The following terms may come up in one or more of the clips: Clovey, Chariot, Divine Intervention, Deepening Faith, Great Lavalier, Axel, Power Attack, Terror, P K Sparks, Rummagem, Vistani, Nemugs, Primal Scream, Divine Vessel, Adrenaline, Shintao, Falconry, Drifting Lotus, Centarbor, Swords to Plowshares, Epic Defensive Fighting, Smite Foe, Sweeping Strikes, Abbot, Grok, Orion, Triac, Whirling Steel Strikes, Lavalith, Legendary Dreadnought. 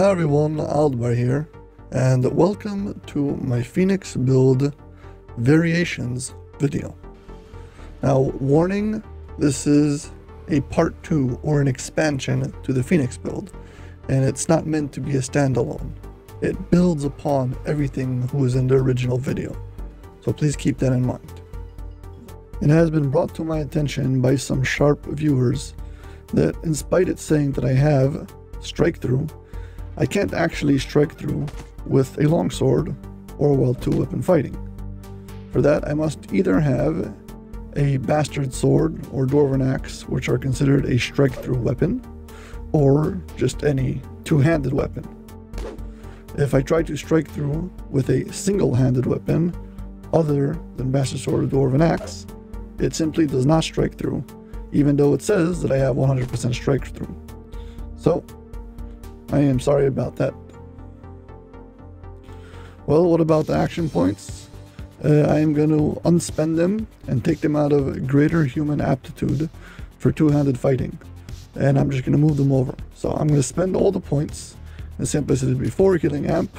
Hi everyone, Aldbar here, and welcome to my Phoenix Build Variations video. Now, warning, this is a part 2 or an expansion to the Phoenix Build, and it's not meant to be a standalone. It builds upon everything who was in the original video, so please keep that in mind. It has been brought to my attention by some sharp viewers that, in spite of saying that I have strike-through, I can't actually strike through with a longsword or while two-weapon fighting. For that, I must either have a bastard sword or dwarven axe, which are considered a strike-through weapon, or just any two-handed weapon. If I try to strike through with a single-handed weapon other than bastard sword or dwarven axe, it simply does not strike through, even though it says that I have 100% strike through. So, I am sorry about that. Well, what about the action points? I am going to unspend them and take them out of greater human aptitude for two-handed fighting. And I'm just going to move them over. So I'm going to spend all the points, the same place I did before, killing amp,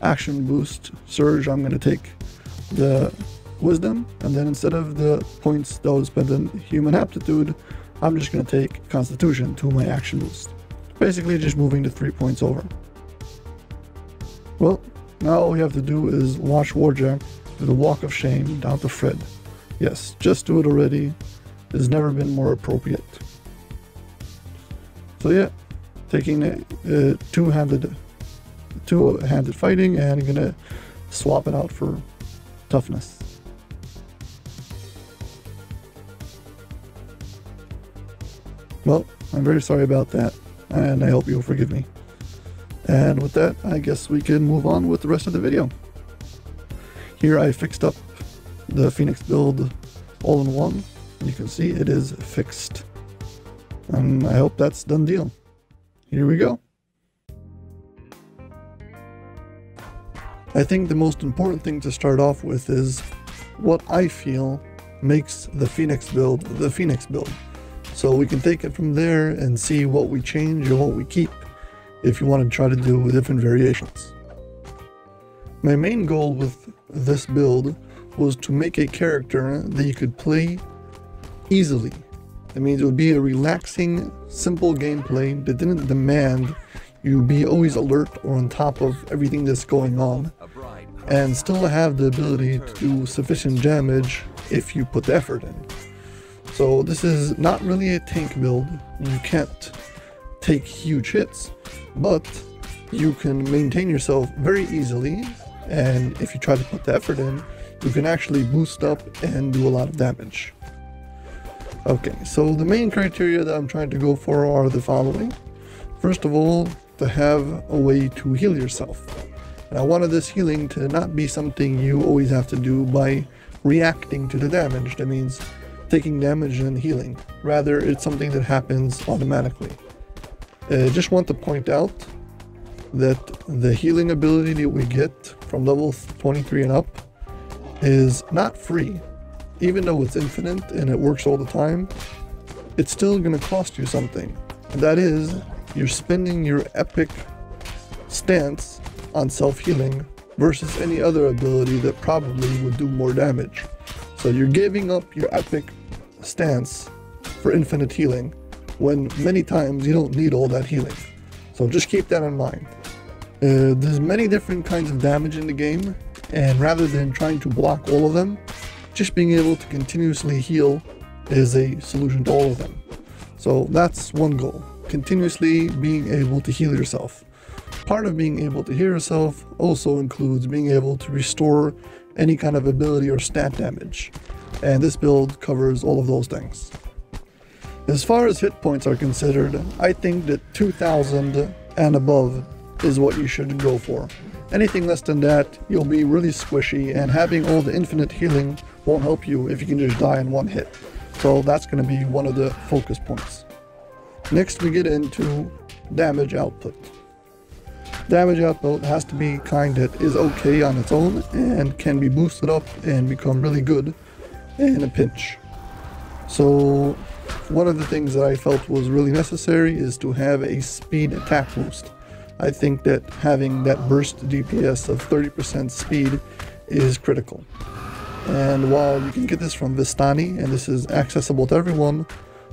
action boost, surge. I'm going to take the wisdom, and then instead of the points that was spent in human aptitude, I'm just going to take constitution to my action boost. Basically just moving the 3 points over. Well, now all we have to do is watch Warjack do the walk of shame down to Fred. Yes, just do it already. It has never been more appropriate. So yeah, taking the two-handed fighting, and I'm gonna swap it out for toughness. Well, I'm very sorry about that, and I hope you'll forgive me. And with that, I guess we can move on with the rest of the video. Here I fixed up the Phoenix build all in one. You can see it is fixed. And I hope that's done deal. Here we go. I think the most important thing to start off with is what I feel makes the Phoenix build the Phoenix build. So we can take it from there and see what we change and what we keep if you want to try to do different variations. My main goal with this build was to make a character that you could play easily. That means it would be a relaxing, simple gameplay that didn't demand you be always alert or on top of everything that's going on, and still have the ability to do sufficient damage if you put the effort in. So this is not really a tank build. You can't take huge hits, but you can maintain yourself very easily, and if you try to put the effort in, you can actually boost up and do a lot of damage. Okay, so the main criteria that I'm trying to go for are the following. First of all, to have a way to heal yourself. And I wanted this healing to not be something you always have to do by reacting to the damage. That means taking damage and healing. Rather, it's something that happens automatically. I just want to point out that the healing ability that we get from level 23 and up is not free. Even though it's infinite and it works all the time, it's still going to cost you something. And that is, you're spending your epic stance on self-healing versus any other ability that probably would do more damage. So you're giving up your epic stance for infinite healing when many times you don't need all that healing. So just keep that in mind. There's many different kinds of damage in the game, and rather than trying to block all of them, just being able to continuously heal is a solution to all of them. So that's one goal, continuously being able to heal yourself. Part of being able to heal yourself also includes being able to restore any kind of ability or stat damage, and this build covers all of those things. As far as hit points are considered, I think that 2,000 and above is what you should go for. Anything less than that, you'll be really squishy, and having all the infinite healing won't help you if you can just die in one hit. So that's going to be one of the focus points. Next we get into damage output. Damage output has to be kind that is okay on its own and can be boosted up and become really good in a pinch. So one of the things that I felt was really necessary is to have a speed attack boost. I think that having that burst DPS of 30% speed is critical. And while you can get this from Vistani, and this is accessible to everyone,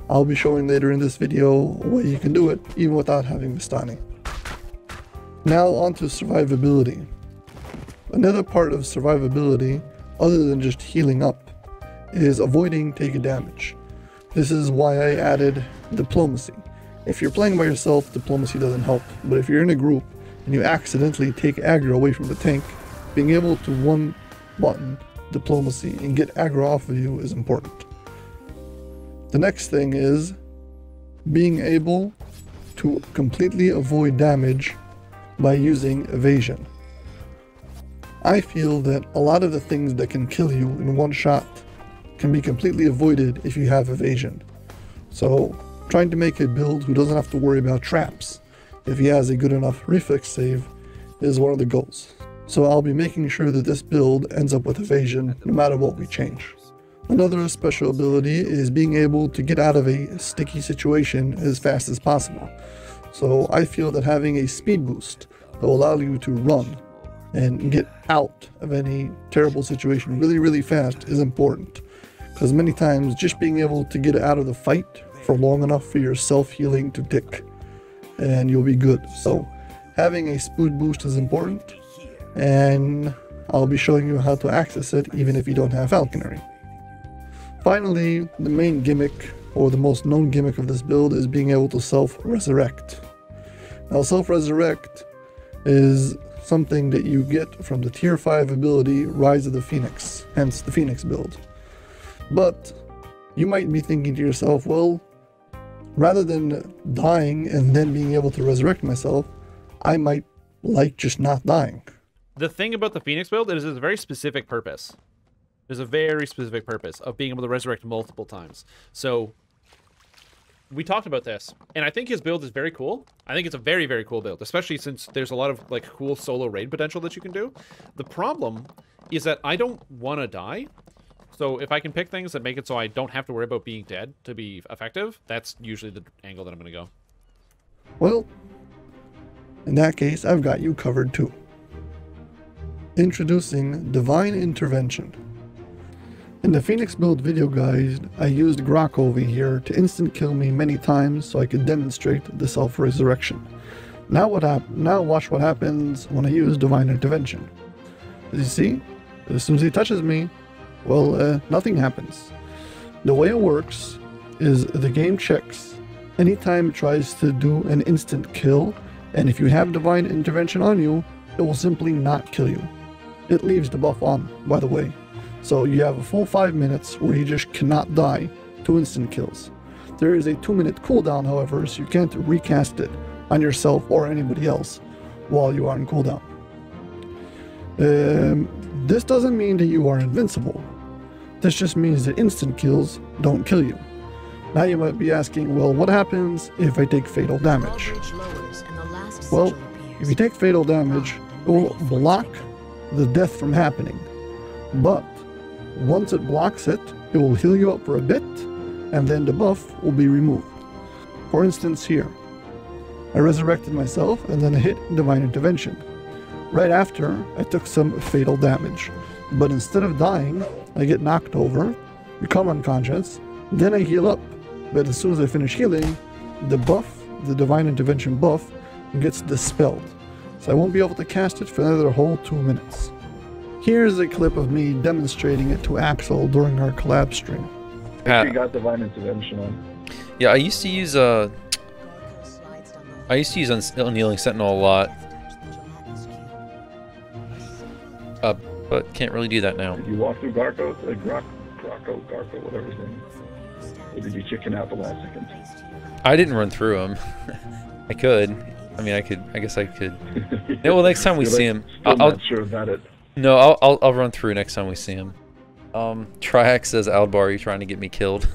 I'll be showing later in this video a way you can do it even without having Vistani. Now on to survivability. Another part of survivability, other than just healing up, is avoiding taking damage. This is why I added diplomacy. If you're playing by yourself, diplomacy doesn't help, but if you're in a group and you accidentally take aggro away from the tank, being able to one button diplomacy and get aggro off of you is important. The next thing is being able to completely avoid damage by using evasion. I feel that a lot of the things that can kill you in one shot can be completely avoided if you have evasion. So trying to make a build who doesn't have to worry about traps, if he has a good enough reflex save, is one of the goals. So I'll be making sure that this build ends up with evasion no matter what we change. Another special ability is being able to get out of a sticky situation as fast as possible. So I feel that having a speed boost that will allow you to run and get out of any terrible situation really, really fast is important. Because many times just being able to get out of the fight for long enough for your self-healing to tick and you'll be good. So having a speed boost is important, and I'll be showing you how to access it even if you don't have Falconry. Finally, the main gimmick, or the most known gimmick of this build, is being able to self-resurrect. Now, self-resurrect is something that you get from the tier 5 ability Rise of the Phoenix, hence the Phoenix build. But you might be thinking to yourself, well, rather than dying and then being able to resurrect myself, I might like just not dying. The thing about the Phoenix build is it's a very specific purpose. There's a very specific purpose of being able to resurrect multiple times. So we talked about this, and I think his build is very cool. I think it's a very, very cool build, especially since there's a lot of like cool solo raid potential that you can do. The problem is that I don't want to die. So if I can pick things that make it so I don't have to worry about being dead to be effective, that's usually the angle that I'm going to go. Well, in that case, I've got you covered too. Introducing Divine Intervention. In the Phoenix build video guide, I used Grok over here to instant kill me many times so I could demonstrate the self-resurrection. Now watch what happens when I use Divine Intervention. As you see, as soon as he touches me, well, nothing happens. The way it works is the game checks anytime it tries to do an instant kill, and if you have Divine Intervention on you, it will simply not kill you. It leaves the buff on, by the way. So you have a full 5 minutes where you just cannot die to instant kills. There is a 2-minute cooldown, however, so you can't recast it on yourself or anybody else while you are in cooldown. This doesn't mean that you are invincible. This just means that instant kills don't kill you. Now you might be asking, well, what happens if I take fatal damage? Well, if you take fatal damage, it will block the death from happening. But once it blocks it, it will heal you up for a bit, and then the buff will be removed. For instance here, I resurrected myself and then hit Divine Intervention. Right after, I took some fatal damage, but instead of dying, I get knocked over, become unconscious, then I heal up, but as soon as I finish healing, the buff, the Divine Intervention buff, gets dispelled, so I won't be able to cast it for another whole 2 minutes. Here's a clip of me demonstrating it to Axel during our collab stream. We got Divine Intervention on. Yeah, I used to use Unyielding Sentinel a lot, but can't really do that now. Did you walk through Garko, whatever his name is? Or did you chicken out the last second? I didn't run through him. I could. I mean, I could. I guess I could. No, well, next time we see him, I'll. Not sure about it. No, I'll run through next time we see him. Triac says, Aldbar, are you trying to get me killed?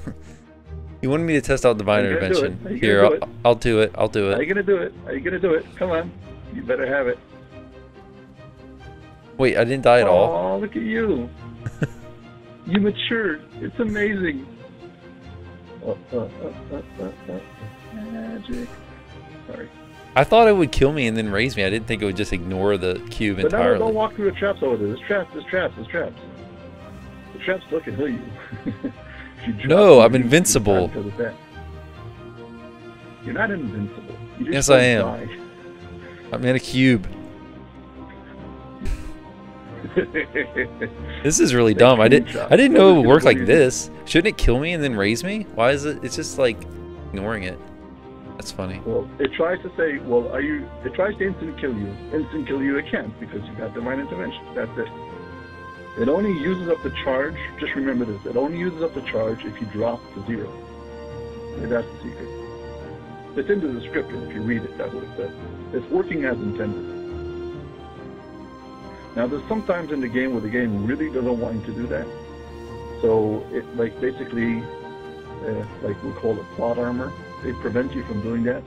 You wanted me to test out Divine Intervention. Here, I'll do it. I'll do it. Are you gonna do it? Are you gonna do it? Come on, you better have it. Wait, I didn't die at all. Oh, look at you! You matured. It's amazing. Magic. Sorry. I thought it would kill me and then raise me. I didn't think it would just ignore the cube but entirely. But now don't walk through the traps over there. There's traps, there's traps, there's traps. The traps still can heal you. You no, I'm invincible. You're not invincible. You yes, I am. Die. I'm in a cube. This is really dumb. I didn't know it would work like this. Shouldn't it kill me and then raise me? Why is it? It's just like ignoring it. That's funny. Well, it tries to say, well, are you? It tries to instant kill you. Instant kill you, it can't because you've got divine intervention. That's it. It only uses up the charge. Just remember this. It only uses up the charge if you drop to zero. And that's the secret. It's into the script, and if you read it, that's what it says. It's working as intended. Now, there's sometimes in the game where the game really doesn't want you to do that. So it, like, basically, like we call it plot armor. It prevents you from doing that.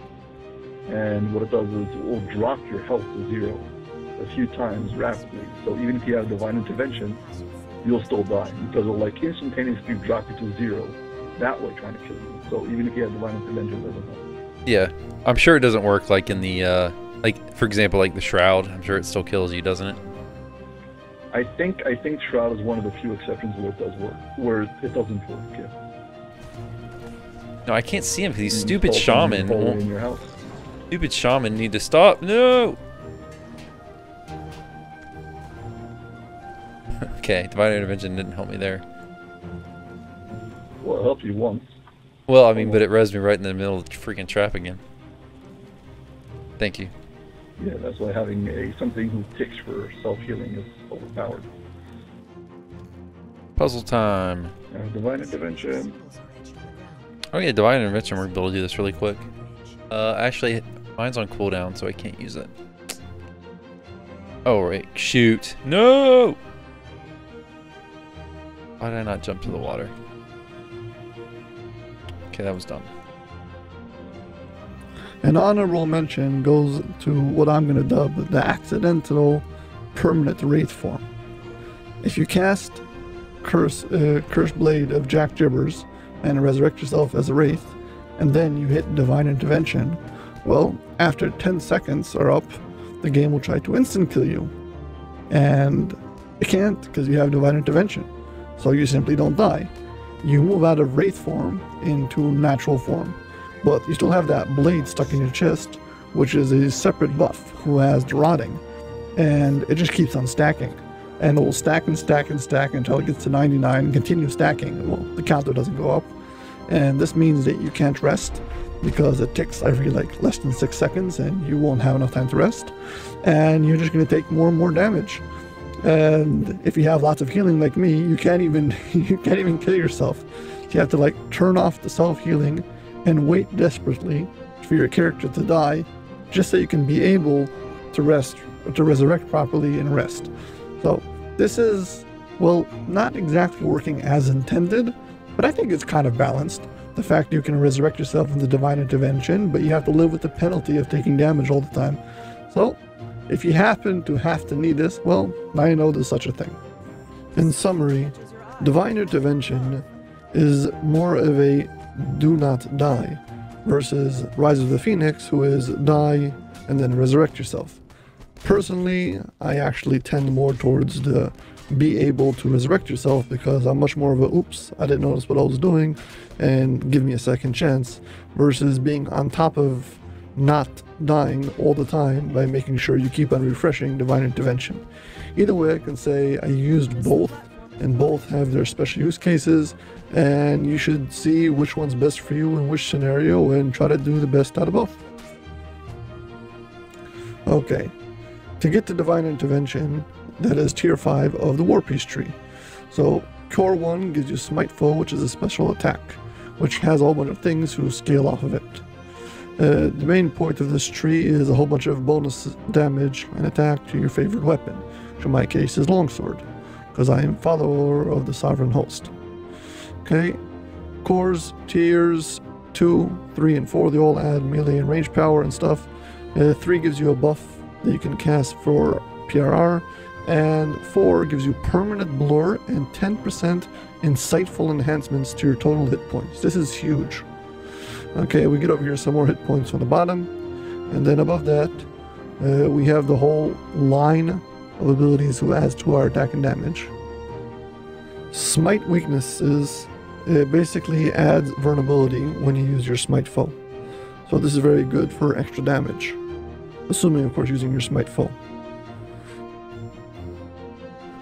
And what it does is it will drop your health to zero a few times rapidly. So even if you have divine intervention, you'll still die because it'll like instantaneously drop you to zero that way trying to kill you. So even if you have divine intervention, it doesn't help. Yeah, I'm sure it doesn't work like in the, like for example, like the Shroud. I'm sure it still kills you, doesn't it? I think Shroud is one of the few exceptions where it does work, where it doesn't work. Yeah. No, I can't see him because he's stupid shaman. Stupid shaman need to stop. No. Okay, divine intervention didn't help me there. Well, it helped you once. Well, I mean, but it rezzed me right in the middle of the freaking trap again. Thank you. Yeah, that's why having something who ticks for self-healing is overpowered. Puzzle time. Divine intervention. Oh yeah, divine intervention. We're able to do this really quick. Actually, mine's on cooldown, so I can't use it. Oh right, shoot! No. Why did I not jump to the water? Okay, that was dumb. An honorable mention goes to what I'm going to dub the accidental permanent wraith form. If you cast Curse Blade of Jack Jibbers and resurrect yourself as a wraith, and then you hit divine intervention, well, after 10 seconds are up, the game will try to instant kill you. And it can't because you have divine intervention. So you simply don't die. You move out of wraith form into natural form. But you still have that blade stuck in your chest, which is a separate buff who has the rotting, and it just keeps on stacking, and it will stack and stack and stack until it gets to 99 and continue stacking. Well, the counter doesn't go up, and this means that you can't rest because it ticks every like less than 6 seconds, and you won't have enough time to rest, and you're just going to take more and more damage. And if you have lots of healing like me, you can't even kill yourself. You have to like turn off the self healing and wait desperately for your character to die just so you can be able to rest, to resurrect properly and rest. So this is, well, not exactly working as intended, but I think it's kind of balanced. The fact you can resurrect yourself in the divine intervention, but you have to live with the penalty of taking damage all the time. So if you happen to have to need this, well, now you know there's such a thing. In summary, divine intervention is more of a do not die versus Rise of the Phoenix, who is die and then resurrect yourself. Personally, I actually tend more towards the be able to resurrect yourself because I'm much more of a oops, I didn't notice what I was doing and give me a second chance versus being on top of not dying all the time by making sure you keep on refreshing divine intervention. Either way, I can say I used both, and both have their special use cases, and you should see which one's best for you in which scenario and try to do the best out of both. Okay, to get to divine intervention, that is tier 5 of the Warpriest tree. So core 1 gives you Smite Foe, which is a special attack, which has a whole bunch of things who scale off of it. The main point of this tree is a whole bunch of bonus damage and attack to your favorite weapon, which in my case is Longsword, because I am follower of the Sovereign Host. Okay, cores, tiers 2, 3, and 4, they all add melee and range power and stuff. 3 gives you a buff that you can cast for PRR, and 4 gives you permanent blur and 10% insightful enhancements to your total hit points. This is huge. Okay, we get over here some more hit points on the bottom. And then above that, we have the whole line of abilities who adds to our attack and damage. Smite weaknesses basically adds vulnerability when you use your Smite Foe. So this is very good for extra damage, assuming of course using your Smite Foe.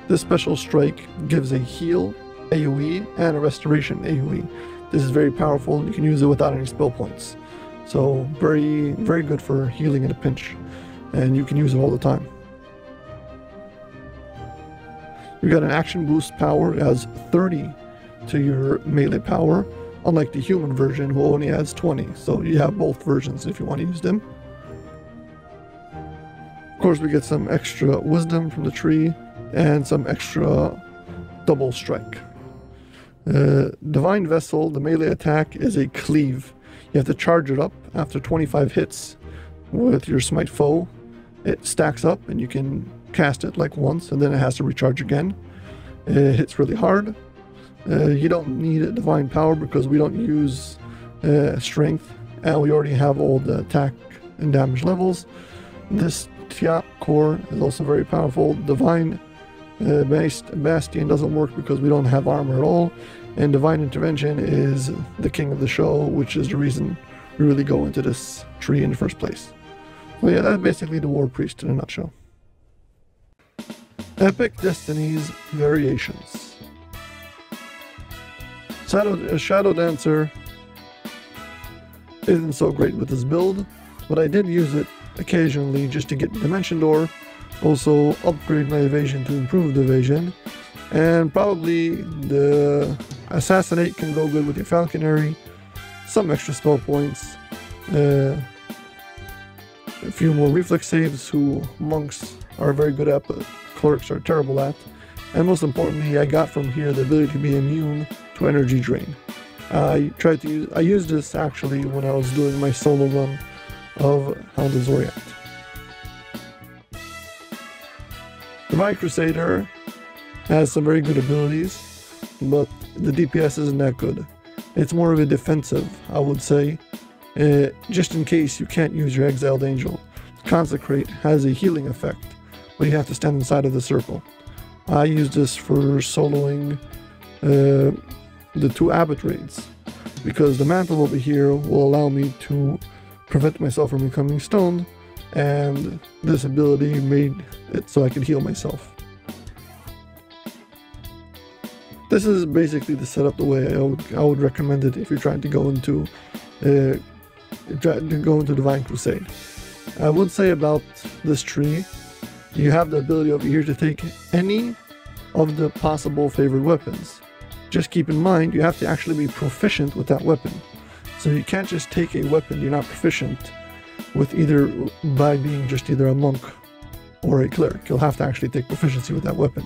This special strike gives a heal AoE and a restoration AoE. This is very powerful. You can use it without any spell points. So very good for healing in a pinch, and you can use it all the time. You've got an action boost power. It adds 30 to your melee power, unlike the human version who only adds 20. So you have both versions if you want to use them. Of course, we get some extra wisdom from the tree and some extra double strike. Divine Vessel, the melee attack, is a cleave. You have to charge it up after 25 hits with your Smite Foe. It stacks up and you can cast it like once, and then it has to recharge again. It hits really hard. You don't need a divine power because we don't use strength, and we already have all the attack and damage levels. This Triac core is also very powerful. Divine Bastion doesn't work because we don't have armor at all, and Divine Intervention is the king of the show, which is the reason we really go into this tree in the first place. So yeah, that's basically the Warpriest in a nutshell. Epic Destinies Variations. Shadow Dancer isn't so great with this build, but I did use it occasionally just to get Dimension Door, also upgrade my evasion to improve the evasion, and probably the Assassinate can go good with your Falconry, some extra spell points, a few more reflex saves, who monks are very good at but clerks are terrible at, and most importantly I got from here the ability to be immune to energy drain. I used this actually when I was doing my solo run of Hound of Zoriat. Divine Crusader has some very good abilities, but the DPS isn't that good. It's more of a defensive, I would say, just in case you can't use your Exiled Angel. Consecrate has a healing effect, but you have to stand inside of the circle. I use this for soloing the two Abbot raids, because the mantle over here will allow me to prevent myself from becoming stoned, and this ability made it so I could heal myself. This is basically the setup the way I would recommend it if you're trying to go into Divine Crusade. I would say about this tree, you have the ability over here to take any of the possible favored weapons. Just keep in mind, you have to actually be proficient with that weapon. So you can't just take a weapon you're not proficient with either by being just either a monk or a cleric. You'll have to actually take proficiency with that weapon.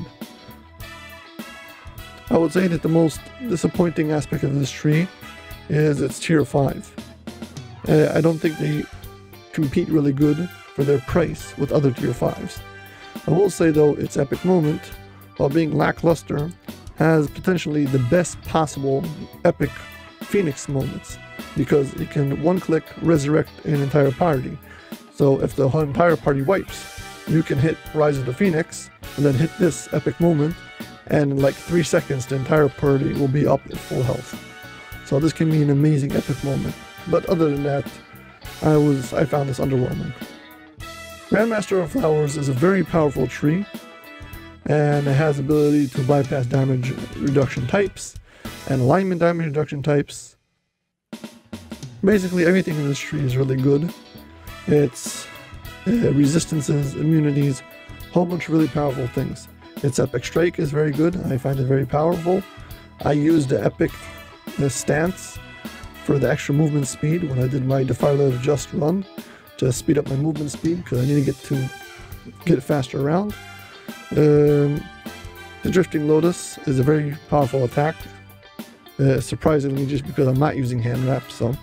I would say that the most disappointing aspect of this tree is it's tier 5. I don't think they compete really good for their price with other tier 5s. I will say though, its epic moment, while being lackluster, has potentially the best possible epic Phoenix moments, because it can one-click resurrect an entire party. So if the entire party wipes, you can hit Rise of the Phoenix and then hit this epic moment, and in like 3 seconds the entire party will be up at full health. So this can be an amazing epic moment, but other than that, I found this underwhelming. Grandmaster of Flowers is a very powerful tree, and it has the ability to bypass damage reduction types and alignment damage reduction types. Basically everything in this tree is really good. It's resistances, immunities, a whole bunch of really powerful things. Its epic strike is very good. I find it very powerful. I used the epic stance for the extra movement speed when I did my Defiler of Just run to speed up my movement speed, because I need to get faster around. The Drifting Lotus is a very powerful attack. Surprisingly, just because I'm not using hand wraps, so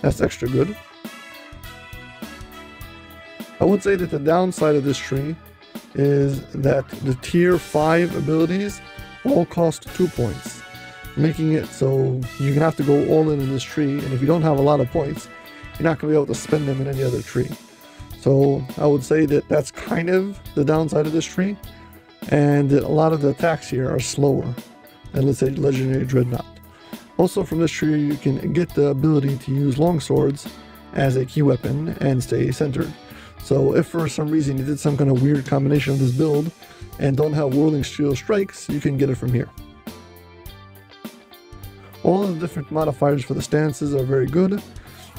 that's extra good. I would say that the downside of this tree is that the tier 5 abilities all cost 2 points, making it so you have to go all in this tree, and if you don't have a lot of points, you're not going to be able to spend them in any other tree. So I would say that that's kind of the downside of this tree, and a lot of the attacks here are slower than, let's say, Legendary Dreadnought. Also from this tree you can get the ability to use longswords as a key weapon and stay centered. So if for some reason you did some kind of weird combination of this build and don't have whirling steel strikes, you can get it from here. All of the different modifiers for the stances are very good.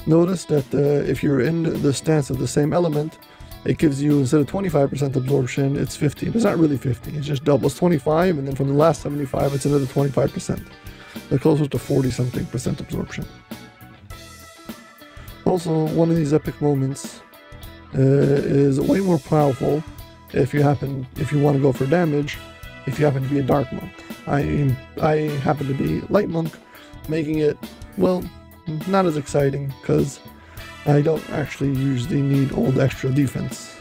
Notice that if you're in the stance of the same element, it gives you, instead of 25% absorption, it's 50. It's not really 50, it just doubles 25, and then from the last 75 it's another 25%. They're closer to 40 something percent absorption. Also, one of these epic moments is way more powerful if you want to go for damage, if you happen to be a dark monk. I happen to be light monk, making it, well, not as exciting because I don't actually usually need all the extra defense.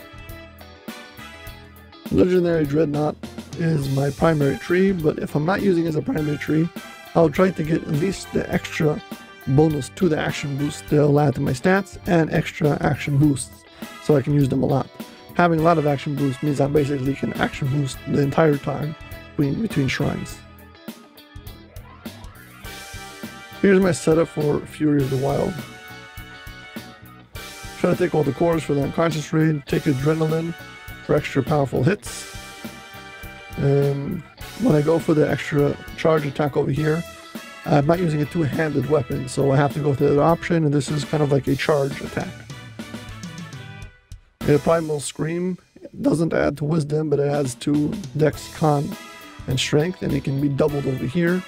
Legendary Dreadnought is my primary tree, but if I'm not using it as a primary tree, I'll try to get at least the extra bonus to the action boost they'll add to my stats, and extra action boosts, so I can use them a lot. Having a lot of action boosts means I basically can action boost the entire time between shrines. Here's my setup for Fury of the Wild. Try to take all the cores for the unconscious raid, take Adrenaline for extra powerful hits. When I go for the extra charge attack over here, I'm not using a two-handed weapon, so I have to go to the option, and this is kind of like a charge attack. The Primal Scream doesn't add to wisdom, but it adds to Dex, Con, and Strength, and it can be doubled over here.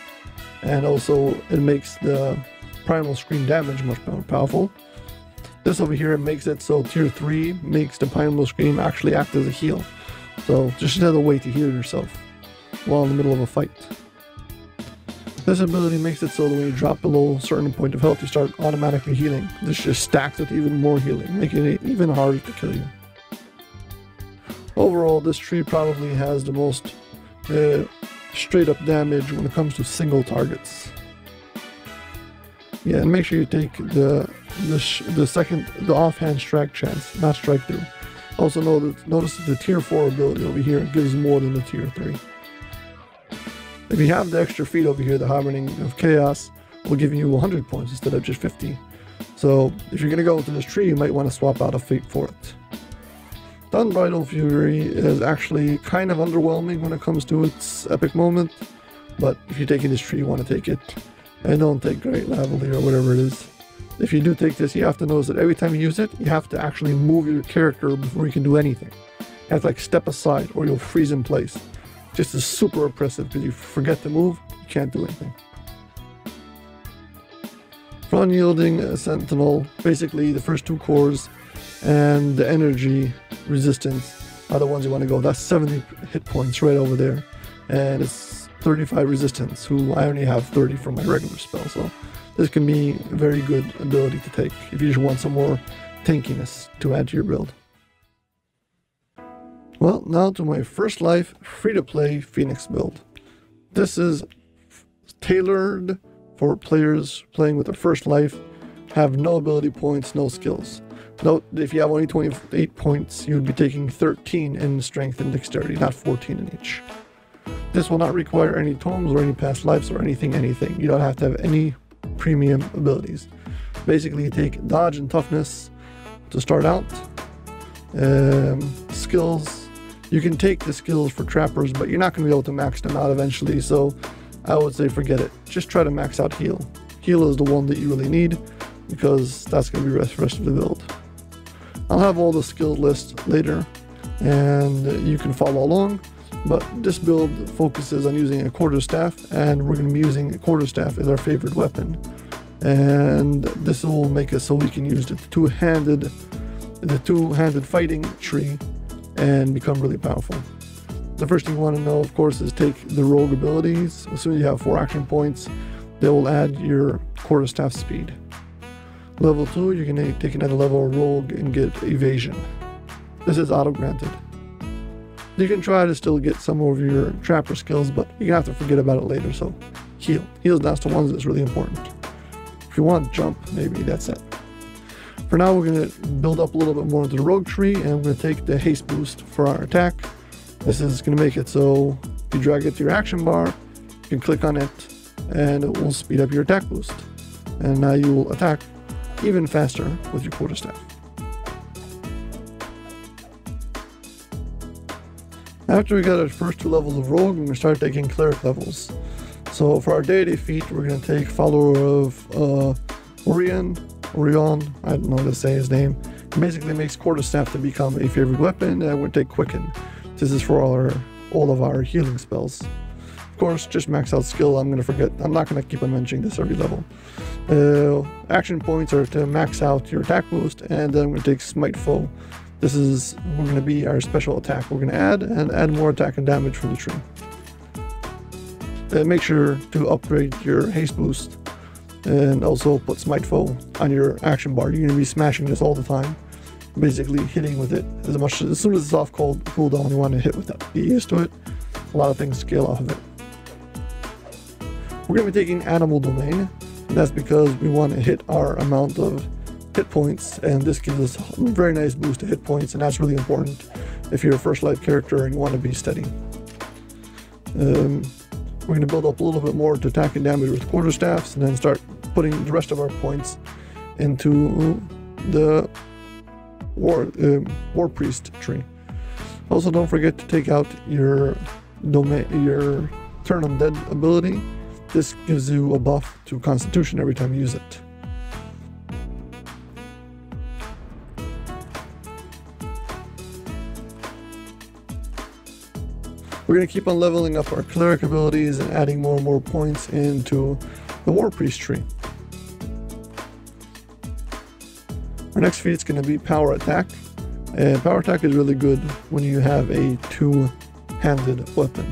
And also, it makes the Primal Scream damage much more powerful. This over here makes it so Tier 3 makes the Primal Scream actually act as a heal. So, just another way to heal yourself while in the middle of a fight. This ability makes it so that when you drop below a certain point of health, you start automatically healing. This just stacks with even more healing, making it even harder to kill you. Overall, this tree probably has the most straight up damage when it comes to single targets. Yeah, and make sure you take the offhand strike chance, not strike through. Also notice the tier 4 ability over here gives more than the tier 3. If you have the extra feat over here, the Harboring of Chaos will give you 100 points instead of just 50. So if you're going to go into this tree, you might want to swap out a feat for it. The Unbridled Fury is actually kind of underwhelming when it comes to its epic moment, but if you're taking this tree, you want to take it. And don't take Great Lavalier or whatever it is. If you do take this, you have to notice that every time you use it, you have to actually move your character before you can do anything. You have to like step aside or you'll freeze in place. Just is super oppressive because you forget to move, you can't do anything. For Unyielding Sentinel, basically the first two cores and the energy resistance are the ones you want to go. That's 70 hit points right over there, and it's 35 resistance, who I only have 30 for my regular spell, so this can be a very good ability to take if you just want some more tankiness to add to your build. Well, now to my first life free-to-play Phoenix build. This is tailored for players playing with their first life, have no ability points, no skills. Note that if you have only 28 points, you'd be taking 13 in strength and dexterity, not 14 in each. This will not require any tomes or any past lives or anything. You don't have to have any premium abilities. Basically, you take dodge and toughness to start out. Skills, you can take the skills for trappers, but you're not going to be able to max them out eventually, so I would say forget it. Just try to max out heal. Heal is the one that you really need, because that's going to be the rest of the build. I'll have all the skill lists later, and you can follow along, but this build focuses on using a quarterstaff, and we're going to be using a quarterstaff as our favorite weapon. And this will make it so we can use the two-handed fighting tree and become really powerful. The first thing you want to know, of course, is take the rogue abilities. As soon as you have 4 action points, they will add your quarterstaff speed. Level 2, you can take another level rogue and get evasion. This is auto-granted. You can try to still get some of your trapper skills, but you're going to have to forget about it later, so heal. Heal is not the one that's really important. If you want jump, maybe that's it. For now, we're going to build up a little bit more into the rogue tree, and we're going to take the haste boost for our attack. This is going to make it so if you drag it to your action bar, you can click on it, and it will speed up your attack boost. And now you will attack even faster with your quarterstaff. After we got our first two levels of rogue, we're going to start taking cleric levels. So for our deity feat, we're going to take follower of Orion, I don't know how to say his name. It basically makes quarterstaff to become a favorite weapon, and we'll take quicken. This is for all of our healing spells. Of course, just max out skill. I'm not gonna keep on mentioning this every level. Action points are to max out your attack boost, and then we're gonna take Smite Foe. We're gonna be our special attack. We're gonna add more attack and damage from the tree. Make sure to upgrade your haste boost. And also put Smite Foe on your action bar. You're going to be smashing this all the time, basically hitting with it as soon as it's off cooldown. You want to hit with that. Get used to it. A lot of things scale off of it. We're going to be taking Animal Domain, and that's because we want to hit our amount of hit points, and this gives us a very nice boost to hit points, and that's really important if you're a first life character and you want to be steady. We're going to build up a little bit more to attack and damage with quarterstaffs, and then start putting the rest of our points into the Warpriest tree. Also, don't forget to take out your Turn Undead ability. This gives you a buff to Constitution every time you use it. We're going to keep on leveling up our cleric abilities and adding more and more points into the Warpriest tree. Our next feat is going to be Power Attack. Power Attack is really good when you have a two-handed weapon,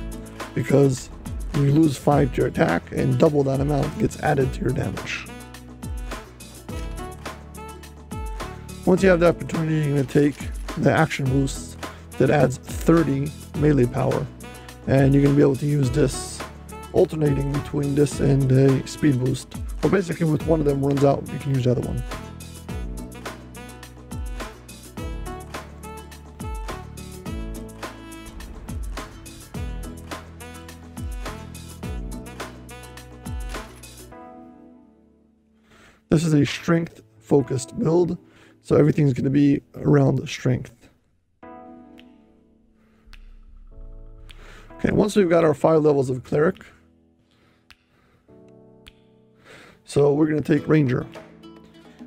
because you lose 5 to your attack and double that amount gets added to your damage. Once you have the opportunity, you're going to take the action boost that adds 30 melee power. And you're going to be able to use this, alternating between this and a speed boost. But basically, with one of them runs out, you can use the other one. This is a strength-focused build, so everything's going to be around strength. Okay, once we've got our 5 levels of cleric, so we're going to take ranger.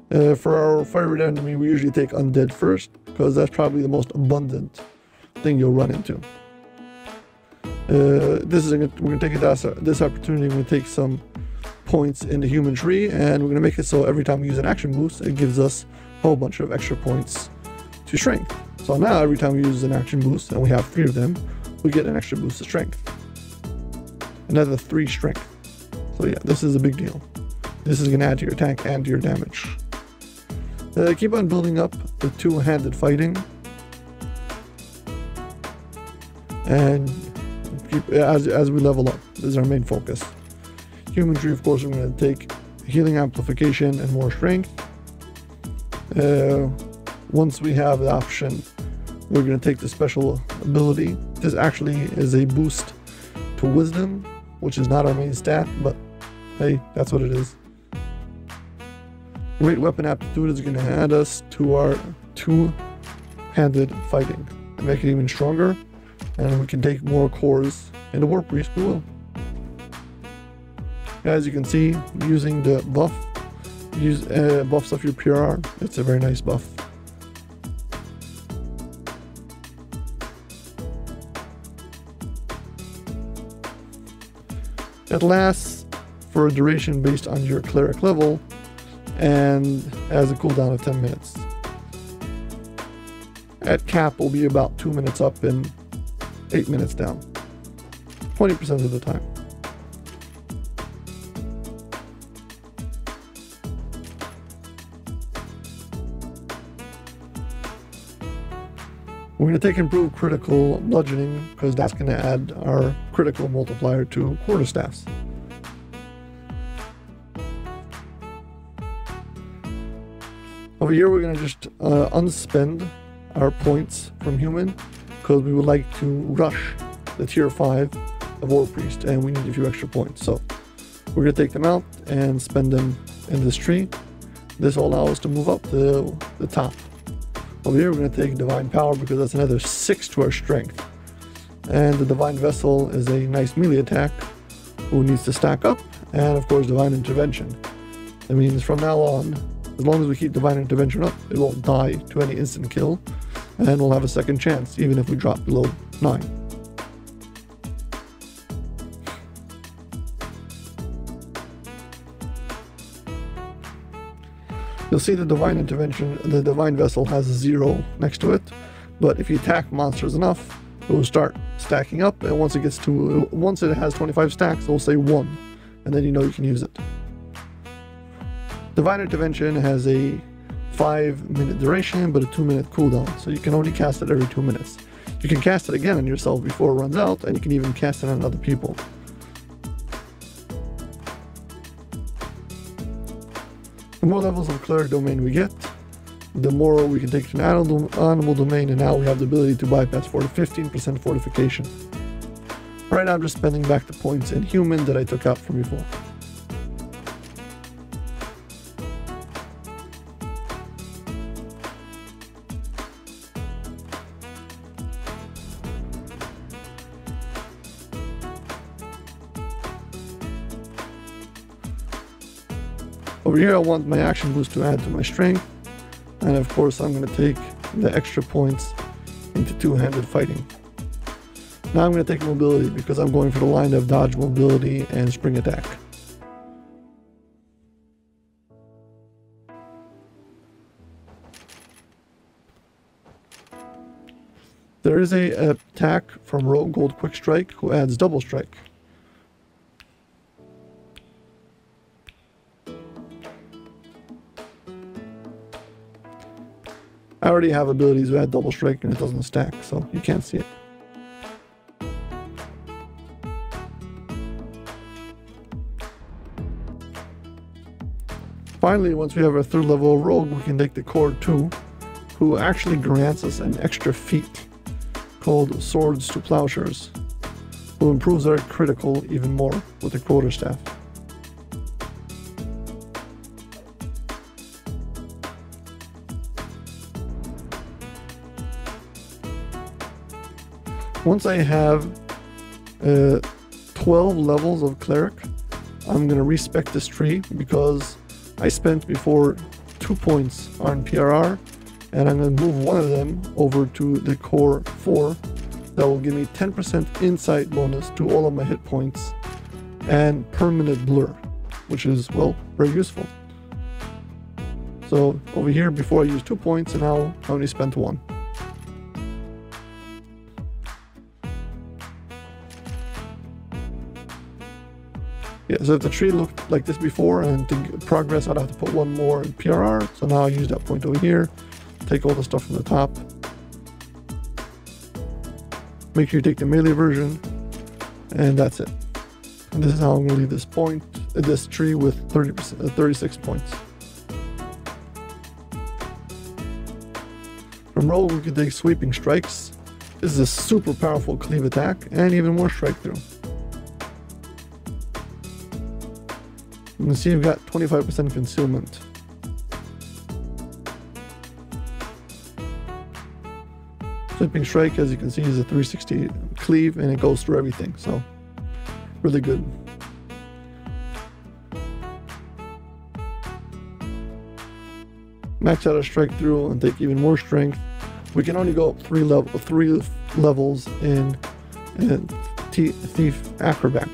For our favorite enemy, we usually take undead first, because that's probably the most abundant thing you'll run into. We're going to take this opportunity. We're going to take some points in the human tree, and we're going to make it so every time we use an action boost, it gives us a whole bunch of extra points to strength. So now every time we use an action boost, and we have 3 of them, we get an extra boost of strength. Another 3 strength. So yeah, this is a big deal. This is going to add to your attack and to your damage. Keep on building up the two-handed fighting. And as we level up, this is our main focus. Human tree, of course, we're going to take healing amplification and more strength. Once we have the option, we're going to take the special ability. This actually is a boost to wisdom, which is not our main stat, but hey, that's what it is. Great weapon aptitude is going to add us to our two-handed fighting and make it even stronger, and we can take more cores in the Warpriest we will. As you can see, using the buff, buffs off your PR, it's a very nice buff. It lasts for a duration based on your cleric level, and has a cooldown of 10 minutes. At cap, will be about 2 minutes up and 8 minutes down, 20% of the time. We're going to take improved critical bludgeoning, because that's going to add our critical multiplier to quarterstaffs. Over Over here we're going to just unspend our points from human, because we would like to rush the tier 5 of Warpriest, and we need a few extra points. So we're going to take them out and spend them in this tree. This will allow us to move up to the top. Over here we're going to take Divine Power, because that's another 6 to our strength. And the Divine Vessel is a nice melee attack who needs to stack up. And of course Divine Intervention. That means from now on, as long as we keep Divine Intervention up, it won't die to any instant kill, and we'll have a second chance even if we drop below 9. You'll see the Divine Intervention, the Divine Vessel has a 0 next to it, but if you attack monsters enough, it will start stacking up, and once it gets to, once it has 25 stacks, it will say 1, and then you know you can use it. Divine Intervention has a 5-minute duration, but a 2-minute cooldown, so you can only cast it every 2 minutes. You can cast it again on yourself before it runs out, and you can even cast it on other people. The more levels of Cleric Domain we get, the more we can take to an Animal Domain, and now we have the ability to bypass 15% Fortification. Right now I'm just spending back the points in Human that I took out from before. Over here I want my action boost to add to my strength, and of course I'm going to take the extra points into two-handed fighting. Now I'm going to take mobility, because I'm going for the line of dodge, mobility, and spring attack. There is an attack from Rogue Gold Quick Strike who adds double strike. I already have abilities who add double strike and it doesn't stack, so you can't see it. Finally, once we have our 3rd level rogue, we can take the Chord 2, who actually grants us an extra feat called Swords to Plowshares, who improves our critical even more with the quarterstaff. Once I have 12 levels of Cleric, I'm going to respec this tree, because I spent before 2 points on PRR, and I'm going to move one of them over to the Core 4. That will give me 10% insight bonus to all of my hit points and permanent blur, which is, well, very useful. So over here, before I used 2 points, and now I only spent 1. Yeah, so if the tree looked like this before, and to progress, I'd have to put 1 more in PRR. So now I use that point over here, take all the stuff from the top. Make sure you take the melee version, and that's it. And this is how I'm going to leave this point, this tree with 36 points. From roll, we can take Sweeping Strikes. This is a super powerful cleave attack, and even more strike through. You can see I've got 25% concealment. Sweeping Strike, as you can see, is a 360 cleave, and it goes through everything, so really good. Max out our strike through and take even more strength. We can only go up 3 levels in Thief Acrobat.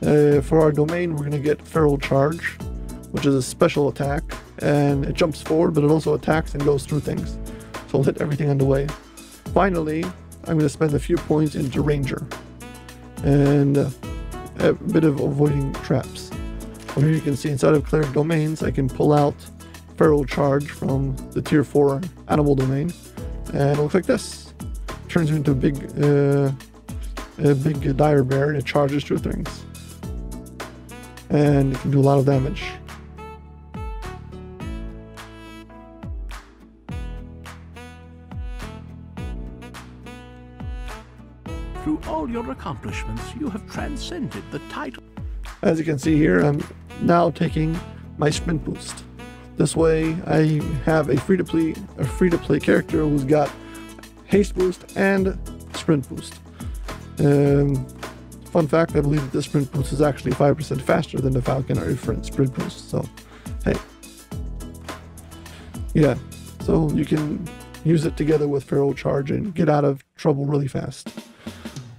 For our domain, we're going to get Feral Charge, which is a special attack, and it jumps forward, but it also attacks and goes through things, so it'll hit everything on the way. Finally, I'm going to spend a few points into Ranger, and a bit of avoiding traps. Over here you can see inside of Cleric Domains, I can pull out Feral Charge from the tier 4 Animal Domain, and it looks like this. It turns into a big dire bear, and it charges through things. And it can do a lot of damage. Through all your accomplishments, you have transcended the title. As you can see here, I'm now taking my sprint boost. This way, I have a free-to-play character who's got haste boost and sprint boost. Fun fact, I believe that this sprint boost is actually 5% faster than the Falconry sprint boost, so hey. Yeah, so you can use it together with Feral Charge and get out of trouble really fast.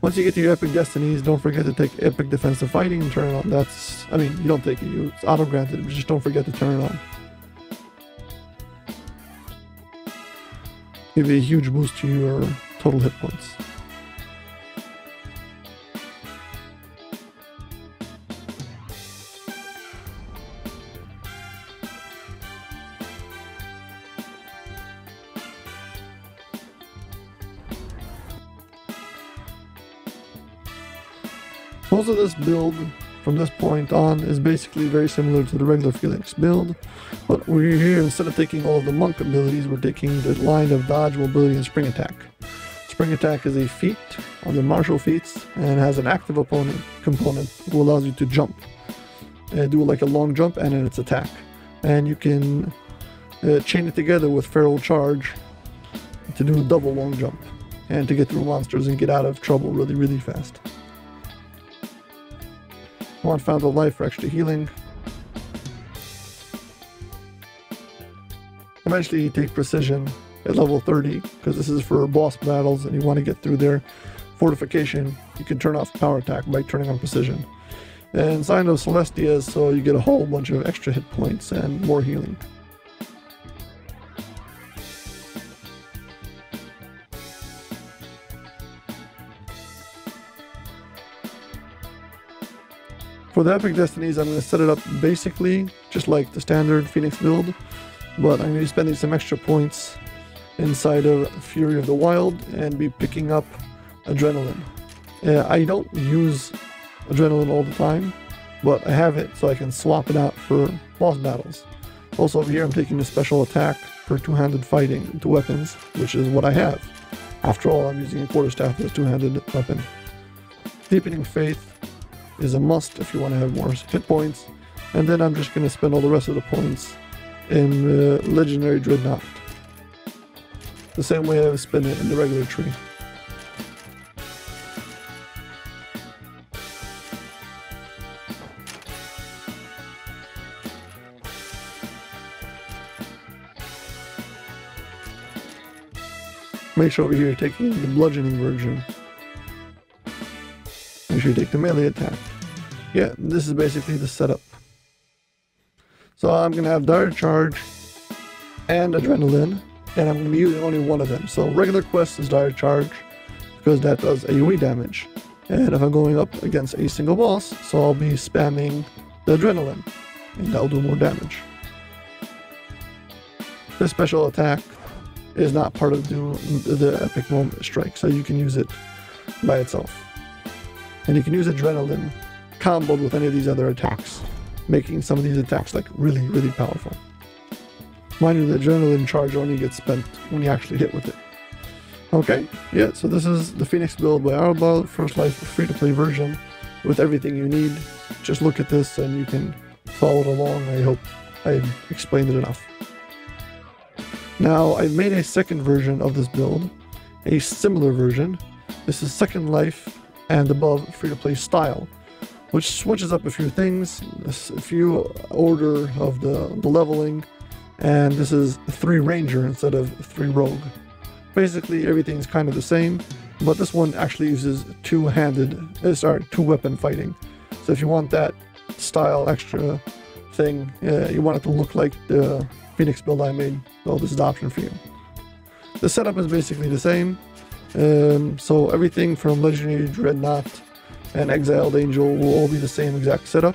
Once you get to your Epic Destinies, don't forget to take Epic Defensive Fighting and turn it on. That's, I mean, you don't take it, it's auto-granted, but just don't forget to turn it on. Give you a huge boost to your total hit points. Most of this build from this point on is basically very similar to the regular Phoenix build, but we're here, instead of taking all of the monk abilities, we're taking the line of dodge, mobility, and spring attack. Spring attack is a feat of the martial feats and has an active opponent component who allows you to jump, do like a long jump and then its attack, and you can chain it together with Feral Charge to do a double long jump and to get through monsters and get out of trouble really, really fast. Want Fountain of Life for extra healing. Eventually you take Precision at level 30, because this is for boss battles and you want to get through their fortification. You can turn off Power Attack by turning on Precision. And Sign of Celestia, so you get a whole bunch of extra hit points and more healing. For the Epic Destinies, I'm going to set it up basically just like the standard Phoenix build, but I'm going to be spending some extra points inside of Fury of the Wild and be picking up Adrenaline. I don't use Adrenaline all the time, but I have it so I can swap it out for boss battles. Also over here I'm taking a special attack for two-handed fighting to weapons, which is what I have. After all, I'm using a quarterstaff as a two-handed weapon. Deepening Faith is a must if you want to have more hit points, and then I'm just going to spend all the rest of the points in Legendary Dreadnought, the same way I would spend it in the regular tree. Make sure over here you're taking the bludgeoning version. You take the melee attack. Yeah, this is basically the setup. So I'm gonna have Dire Charge and Adrenaline, and I'm gonna be using only one of them. So regular quest is Dire Charge, because that does AoE damage, and if I'm going up against a single boss, so I'll be spamming the Adrenaline and that'll do more damage. This special attack is not part of the Epic Moment Strike, so you can use it by itself. And you can use Adrenaline comboed with any of these other attacks, making some of these attacks like really, really powerful. Mind you, the Adrenaline Charge only gets spent when you actually hit with it. Okay, yeah, so this is the Phoenix build by Aldbar, First Life free-to-play version with everything you need. Just look at this and you can follow it along. I hope I've explained it enough. Now, I've made a second version of this build, a similar version. This is Second Life and above free-to-play style, which switches up a few things, a few order of the leveling, and this is 3 Ranger instead of 3 Rogue. Basically everything's kind of the same, but this one actually uses two-weapon fighting. So if you want that style extra thing, you want it to look like the Phoenix build I made, so this is the option for you. The setup is basically the same. So everything from Legendary Dreadnought and Exiled Angel will all be the same exact setup.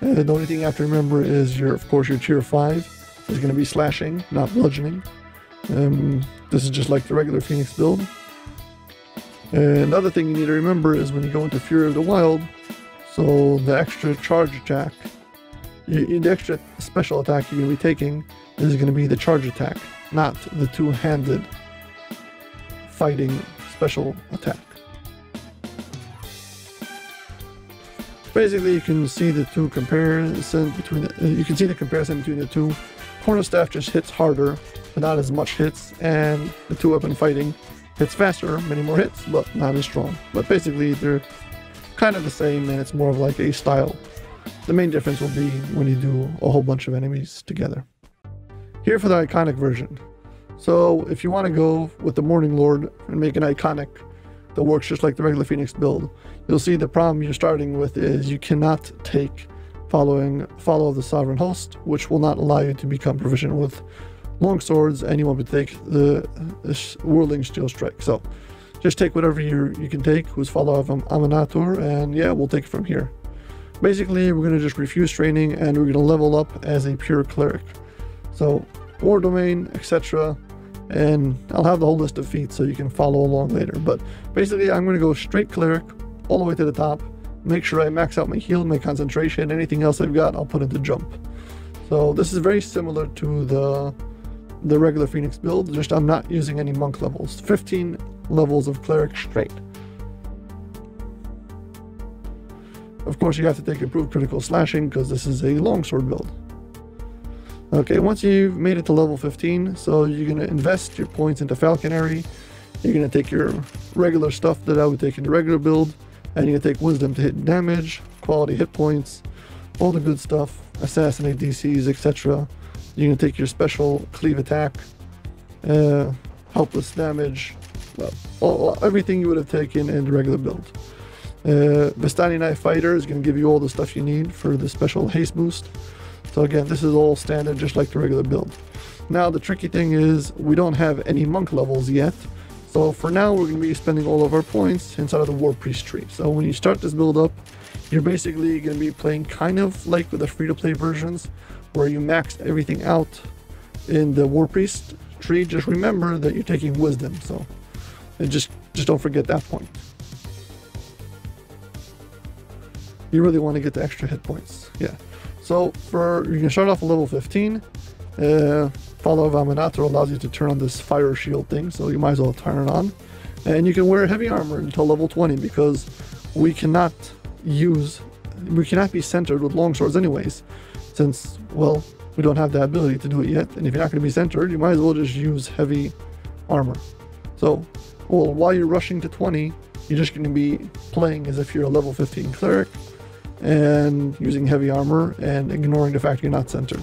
The only thing you have to remember is of course your tier 5 is going to be slashing, not bludgeoning. This is just like the regular Phoenix build. Another thing you need to remember is when you go into Fury of the Wild, so the extra charge attack, the extra special attack you're going to be taking is going to be the charge attack, not the two-handed fighting special attack. Basically, you can see the two comparison between the, two. Cornerstaff just hits harder, but not as much hits, and the two-weapon fighting hits faster, many more hits, but not as strong. But basically, they're kind of the same, and it's more of like a style. The main difference will be when you do a whole bunch of enemies together. Here for the iconic version. So if you want to go with the Morning Lord and make an iconic that works just like the regular Phoenix build, you'll see the problem you're starting with is you cannot take follow the Sovereign Host, which will not allow you to become proficient with long swords, and you won't be take the Whirling Steel Strike. So just take whatever you can take, who's follow of Aminator, and yeah, we'll take it from here. Basically, we're going to just refuse training, and we're going to level up as a pure cleric. So War Domain, etc. And I'll have the whole list of feats so you can follow along later. But basically, I'm going to go straight cleric all the way to the top. Make sure I max out my heal, my concentration, anything else I've got, I'll put into jump. So this is very similar to the regular Phoenix build, just I'm not using any monk levels. 15 levels of cleric straight. Of course, you have to take improved critical slashing because this is a longsword build. Okay, once you've made it to level 15, so you're going to invest your points into Falconry, you're going to take your regular stuff that I would take in the regular build, and you're going to take Wisdom to hit damage, quality hit points, all the good stuff, assassinate DCs, etc. You're going to take your special cleave attack, helpless damage, everything you would have taken in the regular build. Vistani Knife Fighter is going to give you all the stuff you need for the special haste boost. So again, this is all standard, just like the regular build. Now, the tricky thing is we don't have any monk levels yet. So for now, we're going to be spending all of our points inside of the Warpriest tree. So when you start this build up, you're basically going to be playing kind of like with the free-to-play versions, where you max everything out in the Warpriest tree. Just remember that you're taking Wisdom, so and just don't forget that point. You really want to get the extra hit points, yeah. So you can start off at level 15. Follow of Aminator allows you to turn on this fire shield thing, so you might as well turn it on. And you can wear heavy armor until level 20 because we cannot be centered with longswords anyways, since, well, we don't have the ability to do it yet. And if you're not going to be centered, you might as well just use heavy armor. So, well, while you're rushing to 20, you're just going to be playing as if you're a level 15 cleric, and using heavy armor and ignoring the fact you're not centered.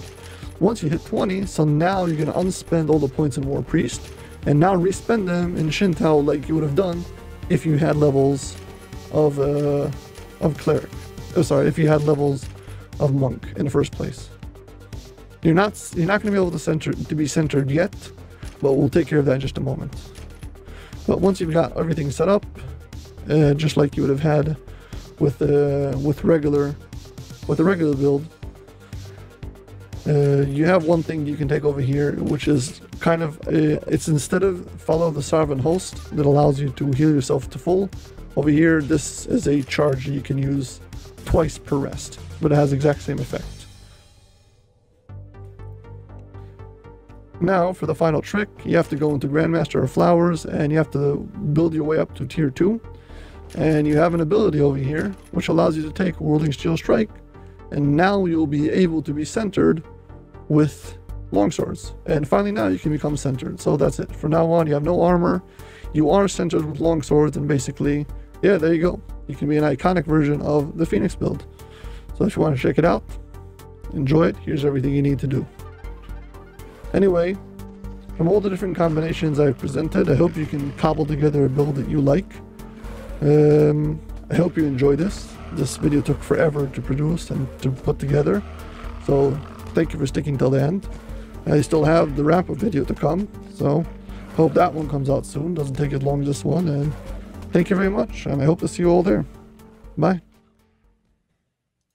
Once you hit 20, so now you're going to unspend all the points in Warpriest and now respend them in Shintao like you would have done if you had levels of cleric. Oh, sorry, if you had levels of monk in the first place. You're not going to be able to be centered yet, but we'll take care of that in just a moment. But once you've got everything set up, just like you would have had with the regular build, you have one thing you can take over here, which is kind of it's instead of follow the Sovereign Host that allows you to heal yourself to full. Over here, this is a charge you can use twice per rest, but it has the exact same effect. Now for the final trick, you have to go into Grandmaster of Flowers and you have to build your way up to tier 2. And you have an ability over here, which allows you to take Whirling Steel Strike, and now you'll be able to be centered with longswords. And finally now you can become centered. So that's it. From now on, you have no armor. You are centered with longswords, and basically, yeah, there you go. You can be an iconic version of the Phoenix build. So if you want to check it out, enjoy it. Here's everything you need to do. Anyway, from all the different combinations I've presented, I hope you can cobble together a build that you like. I hope you enjoy this video. Took forever to produce and to put together, so thank you for sticking till the end. I still have the wrap-up video to come, so hope that one comes out soon. Doesn't take as long as this one, and thank you very much, and I hope to see you all there. Bye.